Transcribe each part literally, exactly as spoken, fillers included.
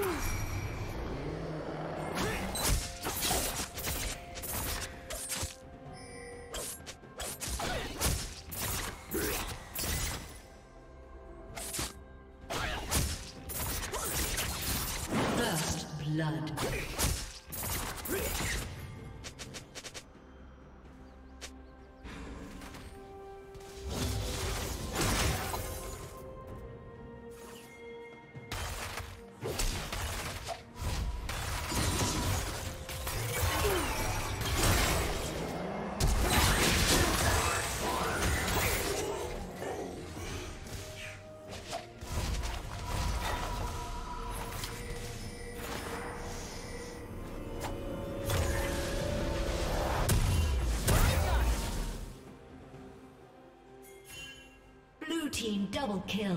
First blood. Team double kill.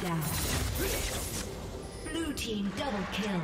Shut down. Blue team double kill.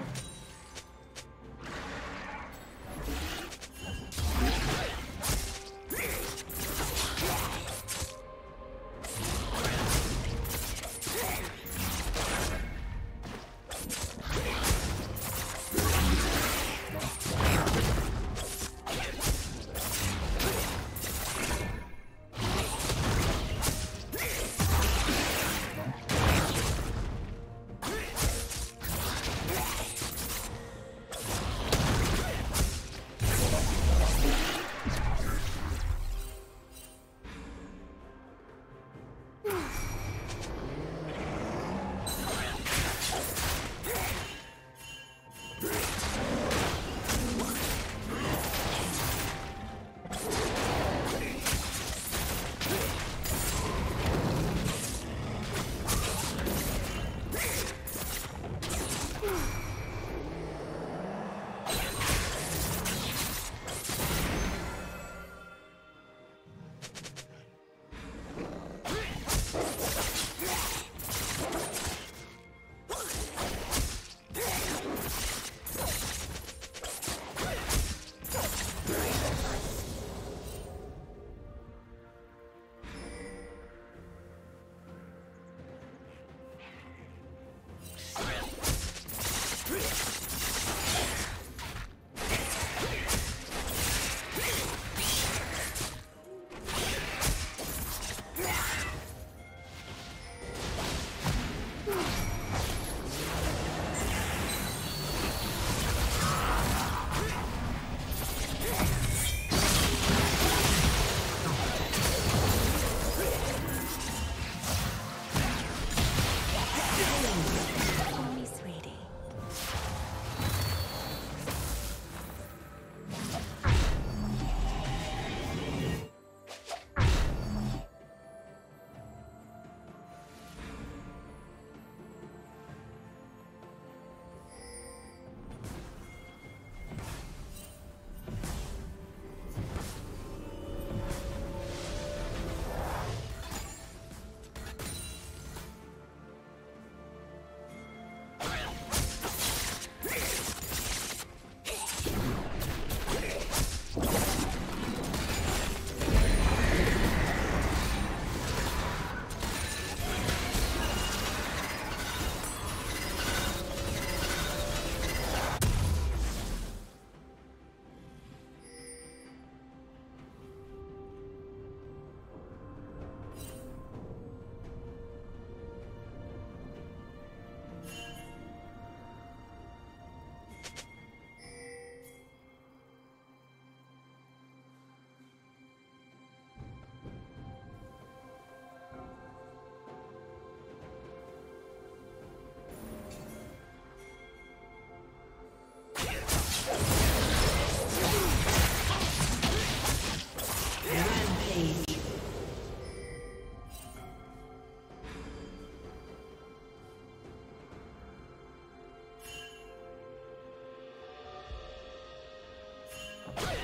What?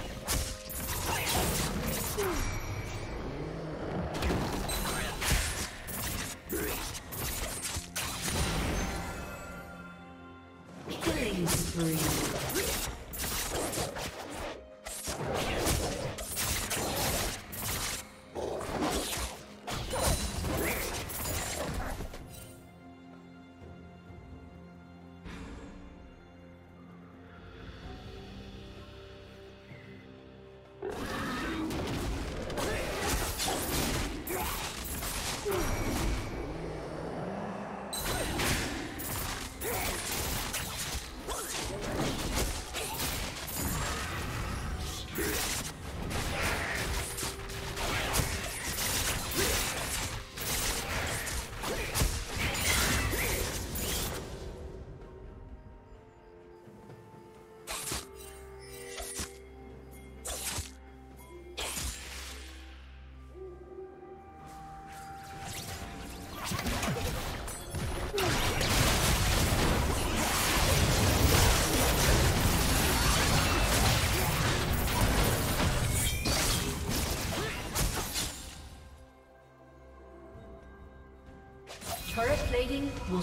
Turret plating will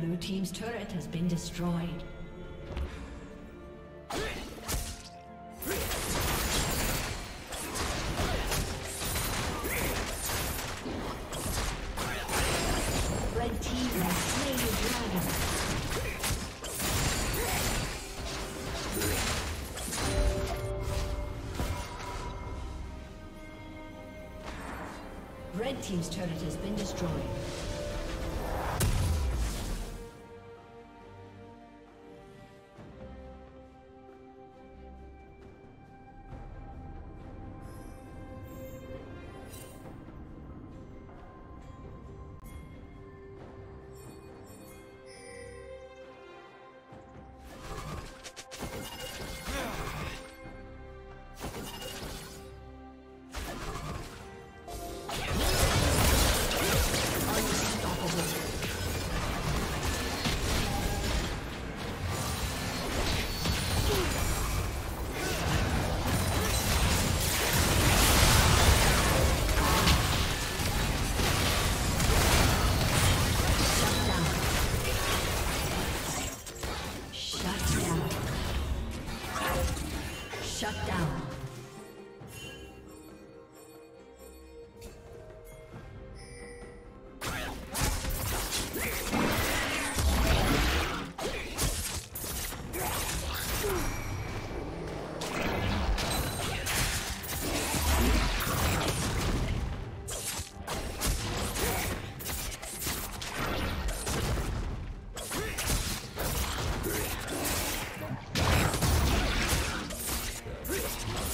Blue team's turret has been destroyed. Red team's turret has been destroyed. Let's go.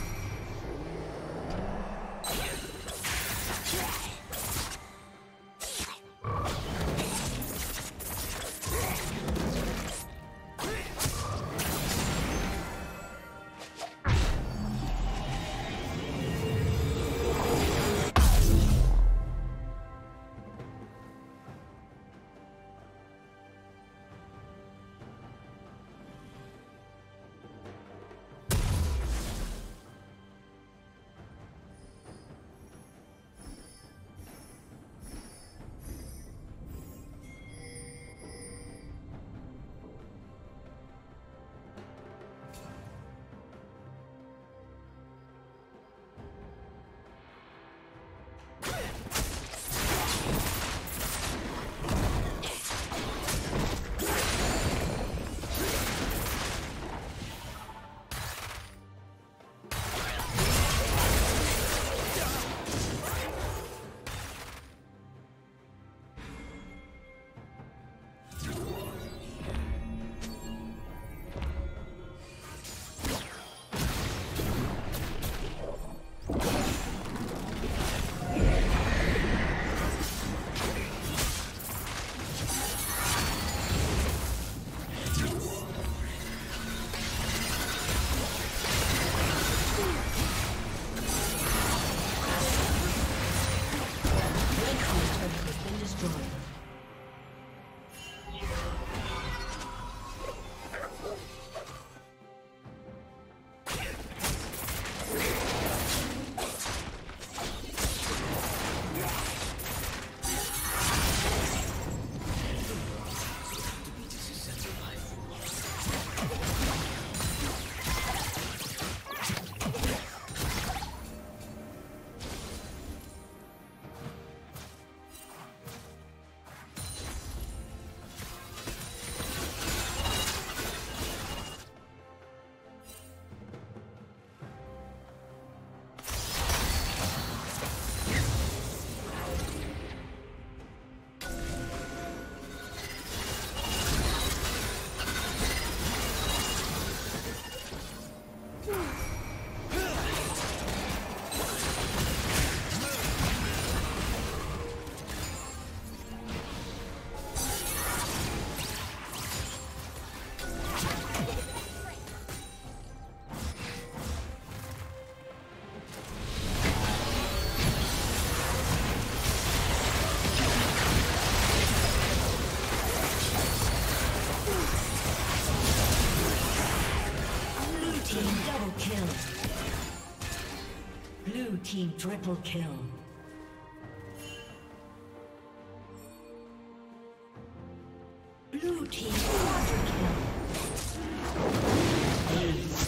Team triple kill. Blue team quadra kill. Ace.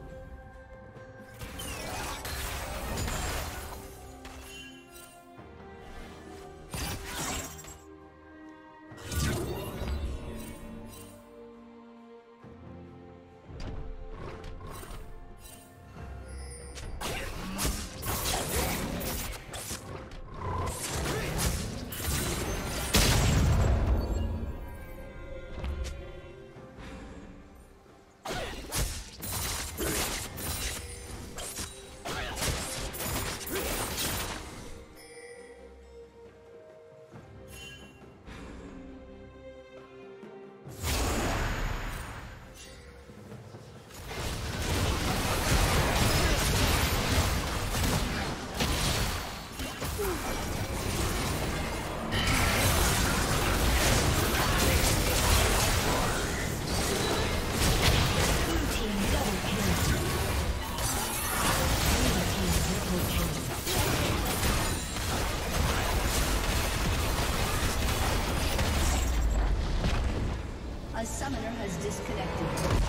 Disconnected.